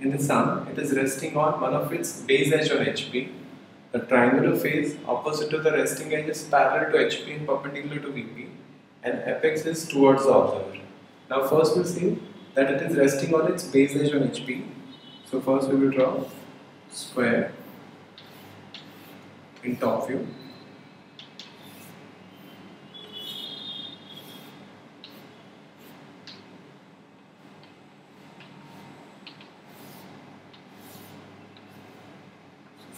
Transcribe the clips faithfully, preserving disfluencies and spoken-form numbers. In the sun, it is resting on one of its base edge on H P. The triangular face opposite to the resting edge is parallel to H P and perpendicular to V P, and apex is towards the observer. Now first we will see that it is resting on its base edge on H P. So first we will draw square in top view.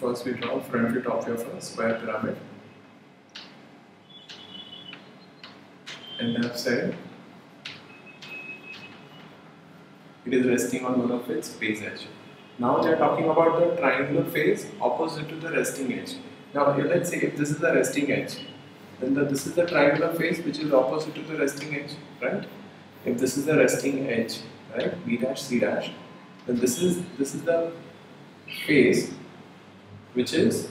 First we draw front view, top view of a square pyramid, and left side it is resting on one of its base edge. Now they are talking about the triangular face opposite to the resting edge. Now here let's say if this is the resting edge, then the, this is the triangular face which is opposite to the resting edge, right? If this is the resting edge, right, B dash C dash, then this is this is the face which is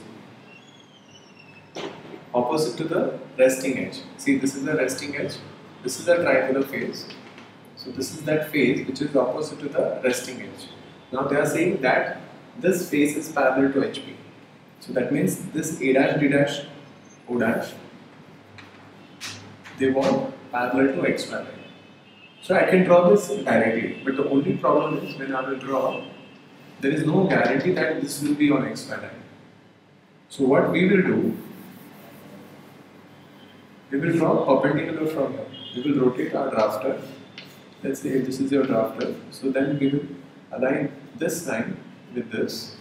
opposite to the resting edge. See, this is the resting edge, this is the triangular face, so this is that face which is opposite to the resting edge. Now they are saying that this face is parallel to H P, so that means this A dash, D dash, O dash, they want parallel to X Y. So I can draw this directly, but the only problem is when I will draw, there is no guarantee that this will be on X Y line. So what we will do, we will draw perpendicular from here. We will rotate our drafter. Let's say if this is your drafter, so then we will align this line with this.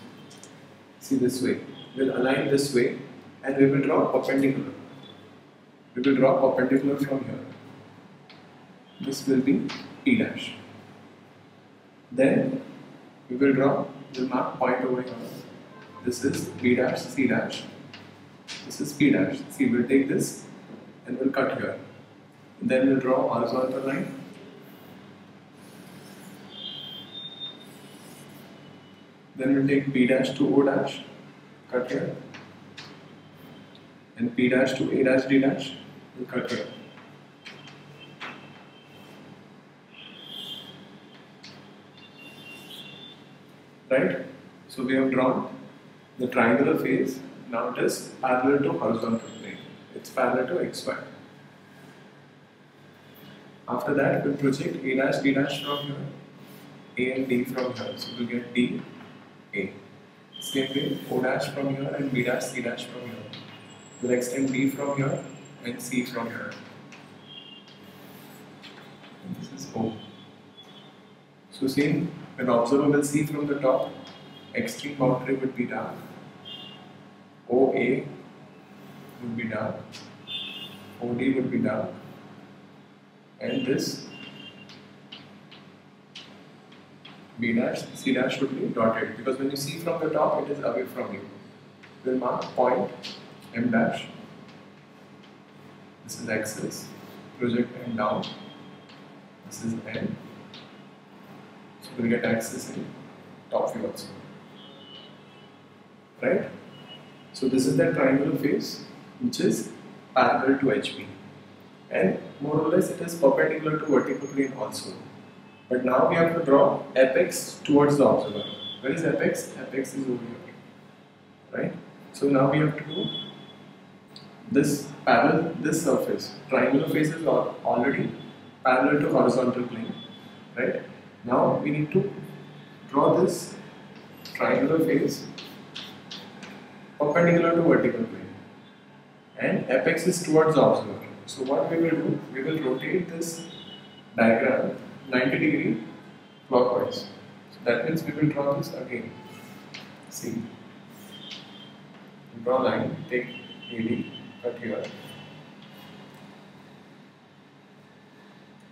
See, this way. We will align this way and we will draw perpendicular. We will draw perpendicular from here. This will be P dash. Then we will draw, we will mark point over here. This is B dash, C dash, this is P dash. See, we will take this and we will cut here. And then we will draw horizontal line. Then we will take B dash to O dash, cut here. And P dash to A dash, D dash, we will cut here. Right? So we have drawn the triangular face, now it is parallel to horizontal plane, it is parallel to X Y. After that we will project A dash, D dash from here, A and D from here, so we will get D, A. Same way O dash from here and B dash, C dash from here, we will extend D from here and C from here, and this is O. So same, when the observer will see from the top, extreme boundary would be dark, O A would be dark, O D would be dark, and this B dash, C dash would be dotted, because when you see from the top, it is away from you. We will mark point M dash, this is axis, project M down, this is N. We will get axis in top view also, right? So this is the triangular face which is parallel to H P, and more or less it is perpendicular to vertical plane also. But now we have to draw apex towards the observer. Where is apex? Apex is over here, right? So now we have to do this parallel, this surface, triangular face is already parallel to horizontal plane, right? Now we need to draw this triangular face perpendicular to vertical plane, and apex is towards the observer. So what we will do, we will rotate this diagram ninety degree clockwise. So that means we will draw this again. See, draw line, take A D, cut here,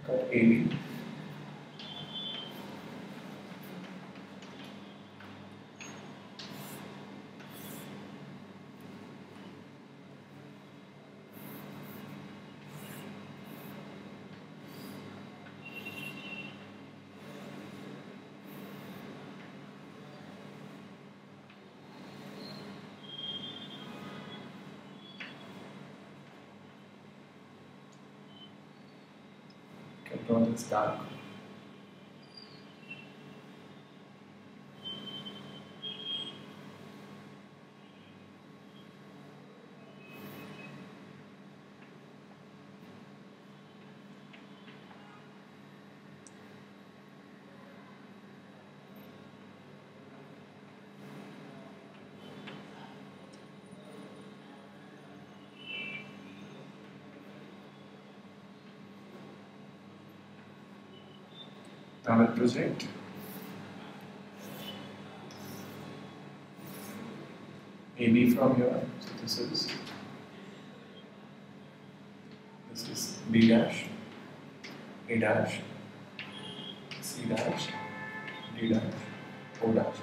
cut A D. Draw this dark, current project. Maybe from here, so this is this is B dash, A dash, C dash, D dash, O dash.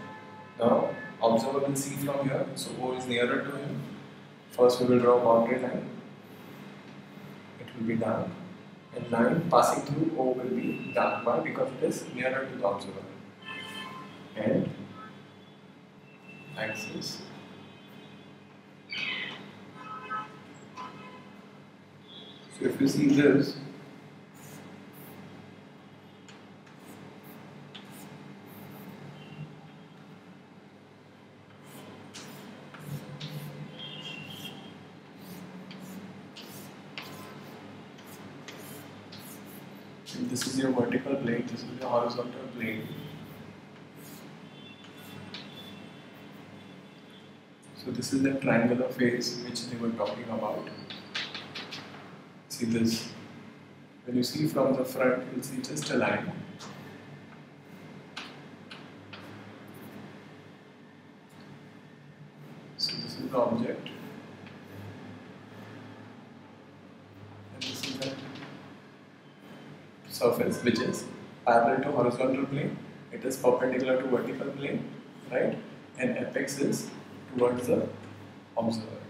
Now observer will see from here, so O is nearer to him. First we will draw a boundary line. It will be dark, and line passing through O will be dark bar because it is nearer to the observer. And axis. So if you see this, and this is your vertical plane, this is your horizontal plane. So this is the triangular phase which they were talking about. See this. When you see from the front, you'll see just a line. So this is the object, and this is the surface which is parallel to horizontal plane. It is perpendicular to vertical plane, right? And apex is towards the observer.